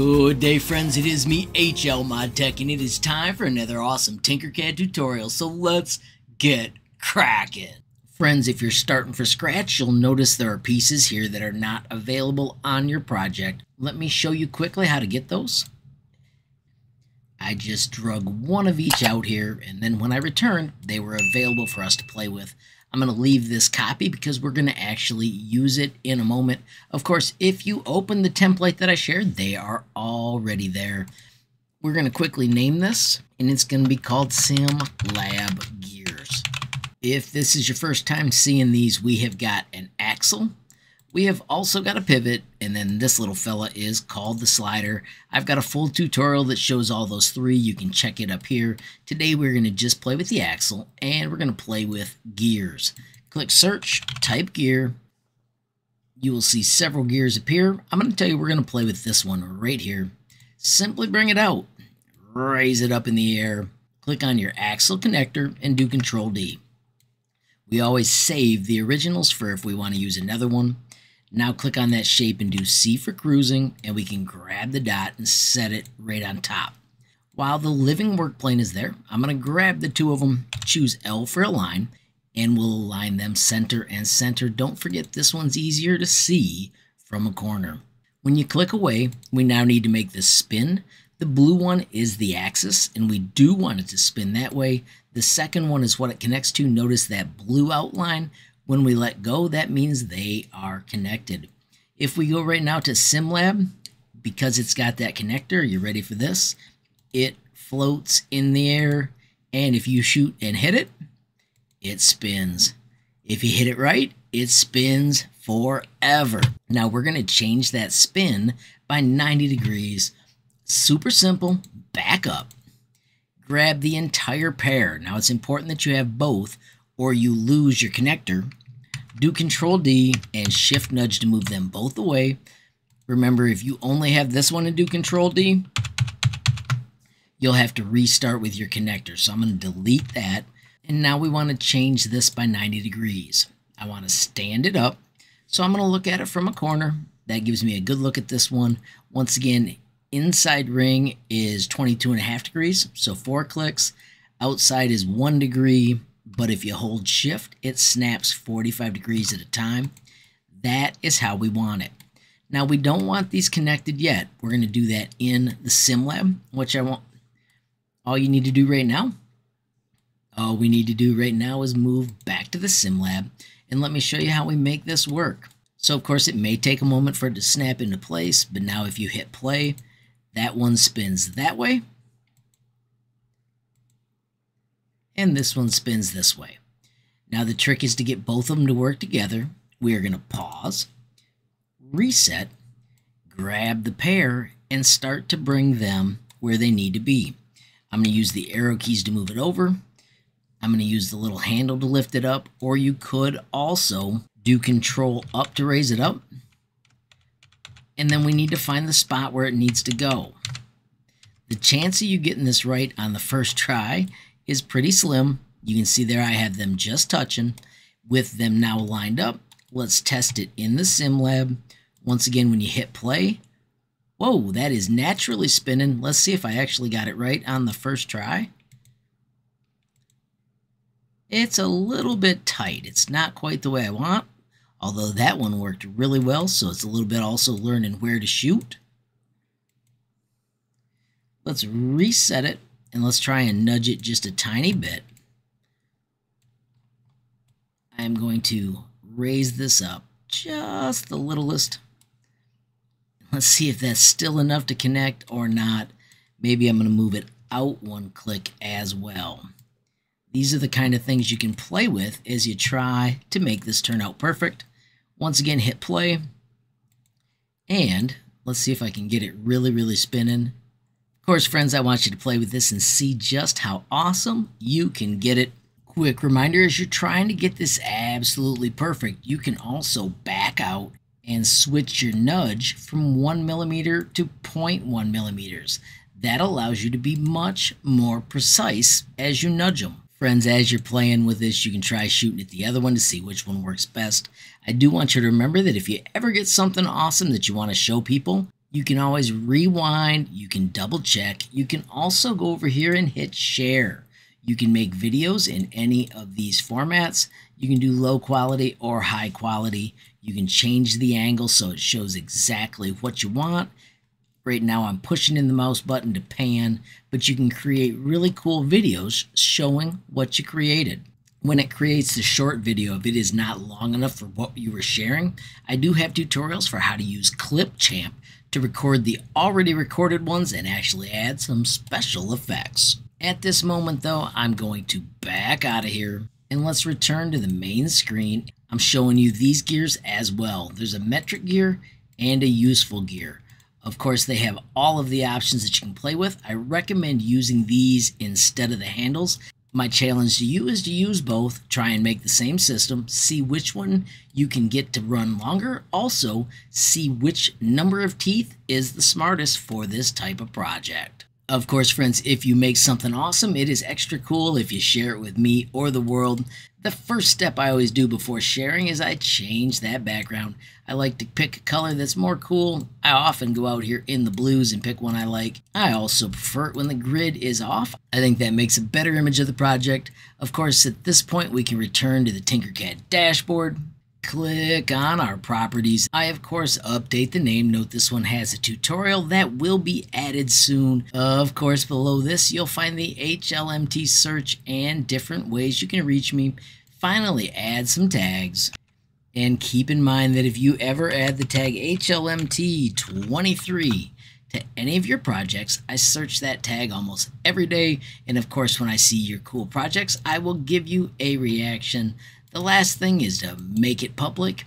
Good day, friends. It is me, HL ModTech, and it is time for another awesome Tinkercad tutorial. So let's get cracking. Friends, if you're starting from scratch, you'll notice there are pieces here that are not available on your project. Let me show you quickly how to get those. I just drug one of each out here, and then when I returned, they were available for us to play with. I'm going to leave this copy because we're going to actually use it in a moment. Of course, if you open the template that I shared, they are already there. We're going to quickly name this, and it's going to be called SimLab Gears. If this is your first time seeing these, we have got an axle. We have also got a pivot, and then this little fella is called the slider. I've got a full tutorial that shows all those three. You can check it up here. Today we're going to just play with the axle, and we're going to play with gears. Click search, type gear. You will see several gears appear. I'm going to tell you we're going to play with this one right here. Simply bring it out, raise it up in the air, click on your axle connector, and do Control D. We always save the originals for if we want to use another one. Now click on that shape and do C for cruising, and we can grab the dot and set it right on top. While the living work plane is there, I'm going to grab the two of them, choose L for align, and we'll align them center and center. Don't forget this one's easier to see from a corner. When you click away, we now need to make this spin. The blue one is the axis, and we do want it to spin that way. The second one is what it connects to. Notice that blue outline. When we let go, that means they are connected. If we go right now to SimLab, because it's got that connector, you ready for this? It floats in the air, and if you shoot and hit it, it spins. If you hit it right, it spins forever. Now we're going to change that spin by 90 degrees. Super simple. Back up. Grab the entire pair. Now it's important that you have both, or you lose your connector. Do Control D and Shift Nudge to move them both away. Remember, if you only have this one and do Control D, you'll have to restart with your connector. So I'm going to delete that. And now we want to change this by 90 degrees. I want to stand it up. So I'm going to look at it from a corner. That gives me a good look at this one. Once again, inside ring is 22.5 degrees, so 4 clicks. Outside is 1 degree. But if you hold shift, it snaps 45 degrees at a time. That is how we want it. Now we don't want these connected yet. We're going to do that in the SimLab, which I want. All you need to do right now, all we need to do right now is move back to the SimLab, and let me show you how we make this work. So of course it may take a moment for it to snap into place, but now if you hit play, that one spins that way, and this one spins this way. Now the trick is to get both of them to work together. We are going to pause, reset, grab the pair, and start to bring them where they need to be. I'm going to use the arrow keys to move it over. I'm going to use the little handle to lift it up, or you could also do Control up to raise it up. And then we need to find the spot where it needs to go. The chance of you getting this right on the first try is pretty slim. You can see there I have them just touching. With them now lined up, let's test it in the SimLab. Once again, when you hit play, whoa, that is naturally spinning. Let's see if I actually got it right on the first try. It's a little bit tight. It's not quite the way I want, although that one worked really well, so it's a little bit also learning where to shoot. Let's reset it. And let's try and nudge it just a tiny bit. I'm going to raise this up just the littlest. Let's see if that's still enough to connect or not. Maybe I'm going to move it out one click as well. These are the kind of things you can play with as you try to make this turn out perfect. Once again, hit play. And let's see if I can get it really, really spinning. Of course, friends, I want you to play with this and see just how awesome you can get it. Quick reminder, as you're trying to get this absolutely perfect, you can also back out and switch your nudge from 1 millimeter to 0.1 millimeters. That allows you to be much more precise as you nudge them. Friends, as you're playing with this, you can try shooting at the other one to see which one works best. I do want you to remember that if you ever get something awesome that you want to show people, You can always rewind, you can double check, you can also go over here and hit share. You can make videos in any of these formats. You can do low quality or high quality. You can change the angle so it shows exactly what you want. Right now I'm pushing in the mouse button to pan, but you can create really cool videos showing what you created. When it creates the short video, if it is not long enough for what you were sharing, I do have tutorials for how to use ClipChamp to record the already recorded ones and actually add some special effects. At this moment though, I'm going to back out of here and let's return to the main screen. I'm showing you these gears as well. There's a metric gear and a useful gear. Of course, they have all of the options that you can play with. I recommend using these instead of the handles. My challenge to you is to use both, try and make the same system, see which one you can get to run longer. Also, see which number of teeth is the smartest for this type of project. Of course, friends, if you make something awesome, it is extra cool if you share it with me or the world. The first step I always do before sharing is I change that background. I like to pick a color that's more cool. I often go out here in the blues and pick one I like. I also prefer it when the grid is off. I think that makes a better image of the project. Of course, at this point, we can return to the Tinkercad dashboard. Click on our properties. I, of course, update the name. Note this one has a tutorial that will be added soon. Of course, below this, you'll find the HLMT search and different ways you can reach me. Finally, add some tags. And keep in mind that if you ever add the tag HLMT23 to any of your projects, I search that tag almost every day. And of course, when I see your cool projects, I will give you a reaction. The last thing is to make it public.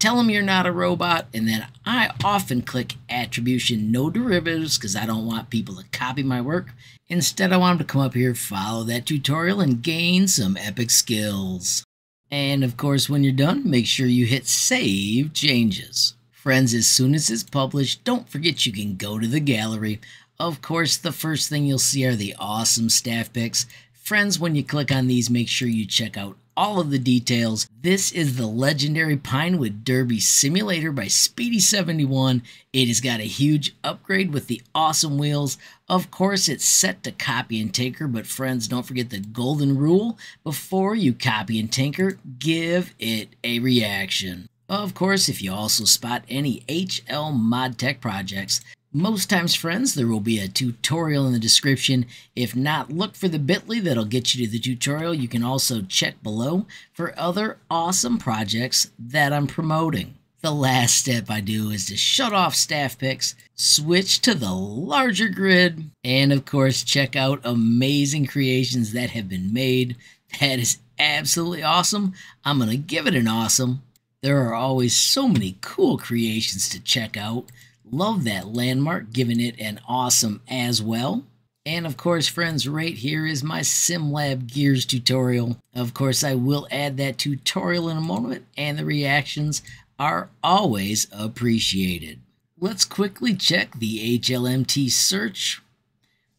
Tell them you're not a robot, and then I often click attribution, no derivatives, because I don't want people to copy my work. Instead, I want them to come up here, follow that tutorial, and gain some epic skills. And of course, when you're done, make sure you hit Save Changes. Friends, as soon as it's published, don't forget you can go to the gallery. Of course, the first thing you'll see are the awesome staff pics. Friends, when you click on these, make sure you check out all of the details. This is the legendary Pinewood Derby Simulator by Speedy71. It has got a huge upgrade with the awesome wheels. Of course, it's set to copy and tinker, but friends, don't forget the golden rule. Before you copy and tinker, give it a reaction. Of course, if you also spot any HL ModTech projects, most times, friends, there will be a tutorial in the description. If not, look for the bit.ly that'll get you to the tutorial. You can also check below for other awesome projects that I'm promoting. The last step I do is to shut off staff picks, switch to the larger grid, and of course, check out amazing creations that have been made. That is absolutely awesome. I'm going to give it an awesome. There are always so many cool creations to check out. Love that landmark, giving it an awesome as well. And of course, friends, right here is my SimLab Gears tutorial. Of course, I will add that tutorial in a moment, and the reactions are always appreciated. Let's quickly check the HLMT search.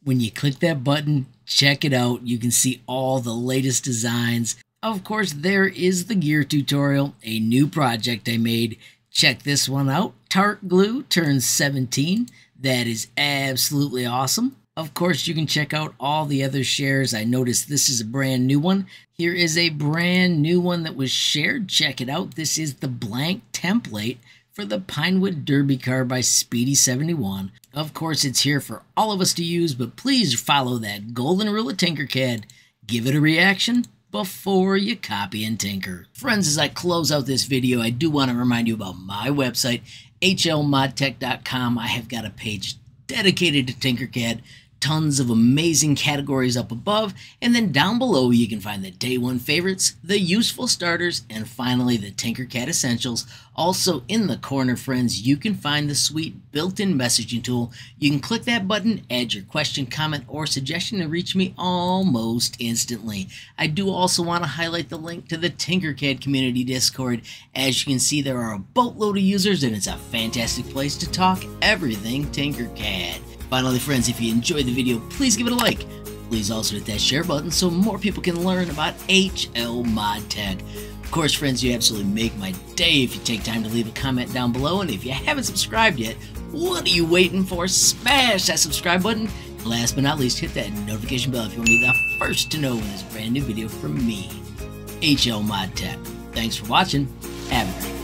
When you click that button, check it out. You can see all the latest designs. Of course, there is the gear tutorial, a new project I made. Check this one out. Tart Glue turns 17. That is absolutely awesome. Of course, you can check out all the other shares. I noticed this is a brand new one. Here is a brand new one that was shared. Check it out. This is the blank template for the Pinewood Derby car by Speedy71. Of course, it's here for all of us to use, but please follow that golden rule of Tinkercad. Give it a reaction before you copy and tinker. Friends, as I close out this video, I do want to remind you about my website, hlmodtech.com. I have got a page dedicated to Tinkercad, tons of amazing categories up above, and then down below you can find the day one favorites, the useful starters, and finally the Tinkercad essentials. Also in the corner, friends, you can find the sweet built-in messaging tool. You can click that button, add your question, comment, or suggestion, and reach me almost instantly. I do also want to highlight the link to the Tinkercad community Discord. As you can see, there are a boatload of users, and it's a fantastic place to talk everything Tinkercad. Finally, friends, if you enjoyed the video, please give it a like. Please also hit that share button so more people can learn about HL ModTech. Of course, friends, you absolutely make my day if you take time to leave a comment down below. And if you haven't subscribed yet, What are you waiting for? Smash that subscribe button. And last but not least, hit that notification bell if you want to be the first to know when there's a brand new video from me, HL ModTech. Thanks for watching. Have a great day.